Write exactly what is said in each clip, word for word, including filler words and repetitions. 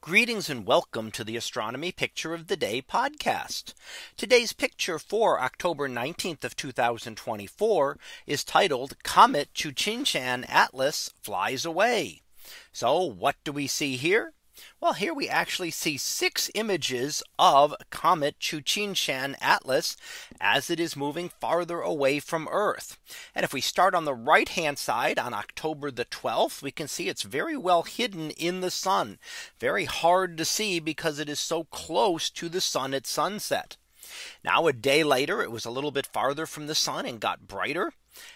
Greetings and welcome to the Astronomy Picture of the Day podcast. Today's picture for October nineteenth of two thousand twenty-four is titled Comet Tsuchinshan-ATLAS Flies Away. So what do we see here? Well, here we actually see six images of comet Tsuchinshan-ATLAS as it is moving farther away from Earth. And if we start on the right hand side on October the twelfth, we can see it's very well hidden in the sun. Very hard to see because it is so close to the sun at sunset. Now a day later, it was a little bit farther from the sun and got brighter.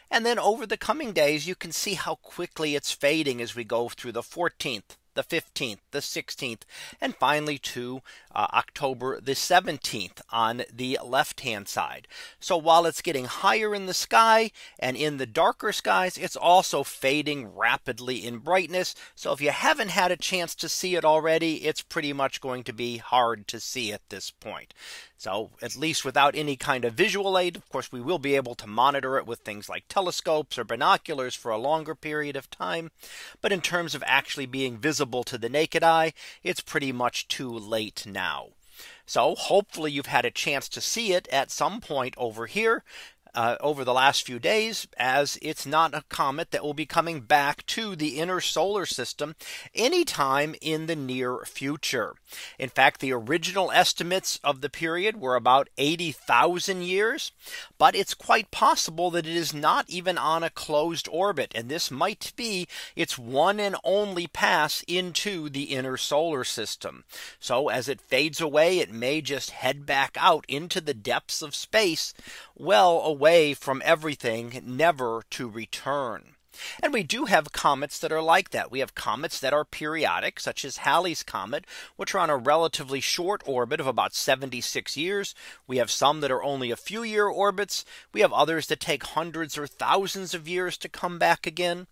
And then over the coming days, you can see how quickly it's fading as we go through the fourteenth. The fifteenth, the sixteenth, and finally to uh, October the seventeenth on the left hand side. So while it's getting higher in the sky and in the darker skies, it's also fading rapidly in brightness. So if you haven't had a chance to see it already, it's pretty much going to be hard to see at this point. So at least without any kind of visual aid, of course, we will be able to monitor it with things like telescopes or binoculars for a longer period of time. But in terms of actually being visible to the naked eye, it's pretty much too late now. So hopefully you've had a chance to see it at some point over here uh, over the last few days, as it's not a comet that will be coming back to the inner solar system anytime in the near future. In fact, the original estimates of the period were about eighty thousand years, but it's quite possible that it is not even on a closed orbit, and this might be its one and only pass into the inner solar system. So as it fades away, it may just head back out into the depths of space, well away from everything, never to return. And we do have comets that are like that. We have comets that are periodic, such as Halley's Comet, which are on a relatively short orbit of about seventy-six years. We have some that are only a few year orbits. We have others that take hundreds or thousands of years to come back again.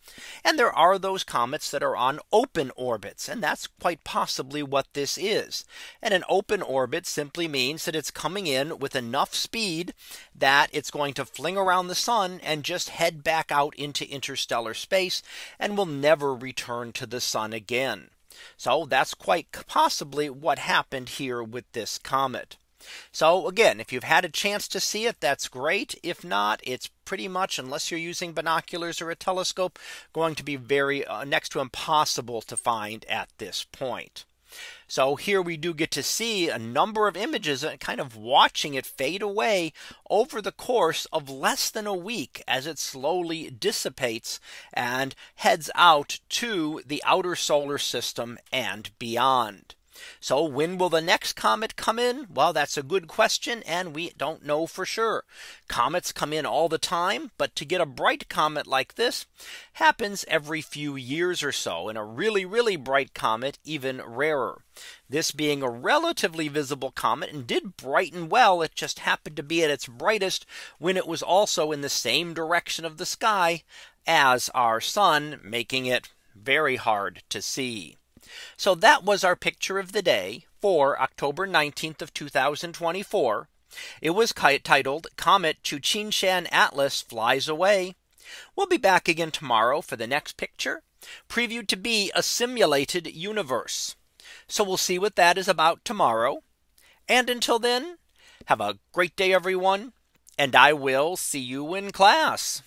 And there are those comets that are on open orbits. And that's quite possibly what this is. And an open orbit simply means that it's coming in with enough speed that it's going to fling around the sun and just head back out into interstellar stellar space and will never return to the sun again. So that's quite possibly what happened here with this comet. So again, if you've had a chance to see it, that's great. If not, it's pretty much, unless you're using binoculars or a telescope, going to be very uh, next to impossible to find at this point. So here we do get to see a number of images and kind of watching it fade away over the course of less than a week as it slowly dissipates and heads out to the outer solar system and beyond. So when will the next comet come in? Well, that's a good question, and we don't know for sure. Comets come in all the time, but to get a bright comet like this happens every few years or so, and a really, really bright comet even rarer. This being a relatively visible comet and did brighten well, it just happened to be at its brightest when it was also in the same direction of the sky as our sun, making it very hard to see. So that was our picture of the day for October nineteenth of two thousand twenty-four. It was titled Comet Tsuchinshan-ATLAS Flies Away. We'll be back again tomorrow for the next picture, previewed to be a simulated universe. So we'll see what that is about tomorrow. And until then, have a great day, everyone, and I will see you in class.